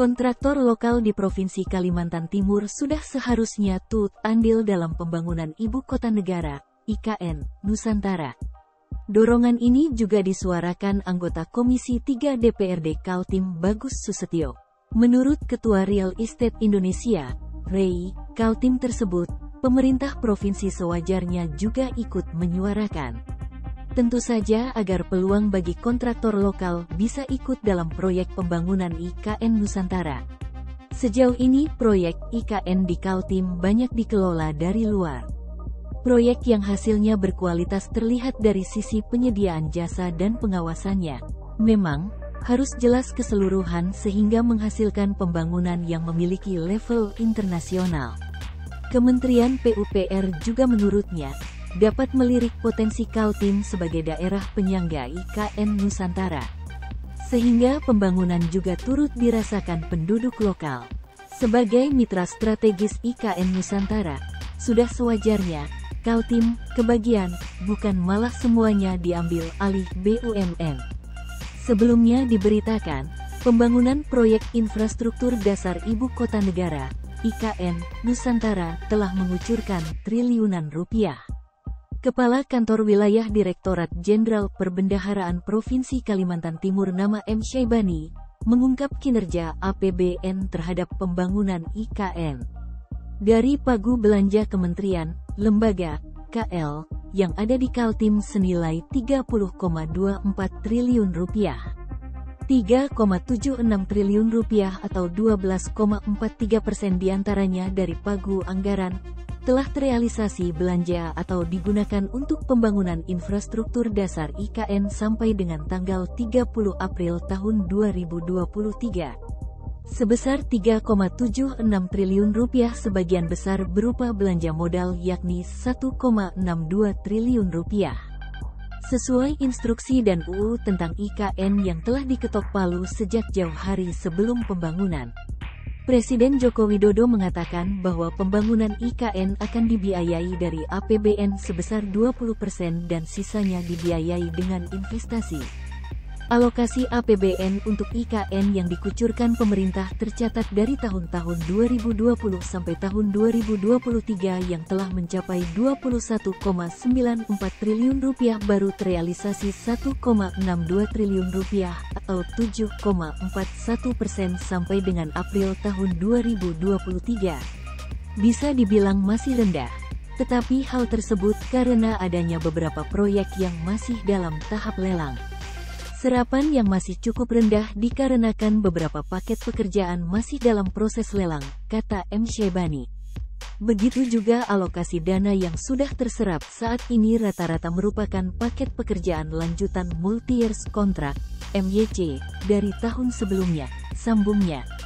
Kontraktor lokal di Provinsi Kalimantan Timur sudah seharusnya turut andil dalam pembangunan Ibu Kota Negara, IKN, Nusantara. Dorongan ini juga disuarakan anggota Komisi 3 DPRD Kaltim Bagus Susetyo. Menurut Ketua Real Estate Indonesia, REI, Kaltim tersebut, pemerintah provinsi sewajarnya juga ikut menyuarakan. Tentu saja agar peluang bagi kontraktor lokal bisa ikut dalam proyek pembangunan IKN Nusantara. Sejauh ini proyek IKN di Kaltim banyak dikelola dari luar. Proyek yang hasilnya berkualitas terlihat dari sisi penyediaan jasa dan pengawasannya. Memang, harus jelas keseluruhan sehingga menghasilkan pembangunan yang memiliki level internasional. Kementerian PUPR juga menurutnya, dapat melirik potensi Kaltim sebagai daerah penyangga IKN Nusantara. Sehingga pembangunan juga turut dirasakan penduduk lokal. Sebagai mitra strategis IKN Nusantara, sudah sewajarnya, Kaltim kebagian, bukan malah semuanya diambil alih BUMN. Sebelumnya diberitakan, pembangunan proyek infrastruktur dasar Ibu Kota Negara, IKN Nusantara telah mengucurkan triliunan rupiah. Kepala Kantor Wilayah Direktorat Jenderal Perbendaharaan Provinsi Kalimantan Timur nama M. Syaibani, mengungkap kinerja APBN terhadap pembangunan IKN. Dari pagu belanja kementerian, lembaga, KL, yang ada di Kaltim senilai 30,24 triliun rupiah. 3,76 triliun rupiah atau 12,43% diantaranya dari pagu anggaran, telah terrealisasi belanja atau digunakan untuk pembangunan infrastruktur dasar IKN sampai dengan tanggal 30 April tahun 2023. Sebesar 3,76 triliun rupiah sebagian besar berupa belanja modal yakni 1,62 triliun rupiah. Sesuai instruksi dan UU tentang IKN yang telah diketok palu sejak jauh hari sebelum pembangunan. Presiden Joko Widodo mengatakan bahwa pembangunan IKN akan dibiayai dari APBN sebesar 20% dan sisanya dibiayai dengan investasi. Alokasi APBN untuk IKN yang dikucurkan pemerintah tercatat dari tahun-tahun 2020 sampai tahun 2023 yang telah mencapai 21,94 triliun rupiah baru terrealisasi 1,62 triliun rupiah atau 7,41% sampai dengan April tahun 2023. Bisa dibilang masih rendah, tetapi hal tersebut karena adanya beberapa proyek yang masih dalam tahap lelang. Serapan yang masih cukup rendah dikarenakan beberapa paket pekerjaan masih dalam proses lelang, kata M. Syaibani. Begitu juga alokasi dana yang sudah terserap saat ini rata-rata merupakan paket pekerjaan lanjutan multi-years kontrak, MYC, dari tahun sebelumnya, sambungnya.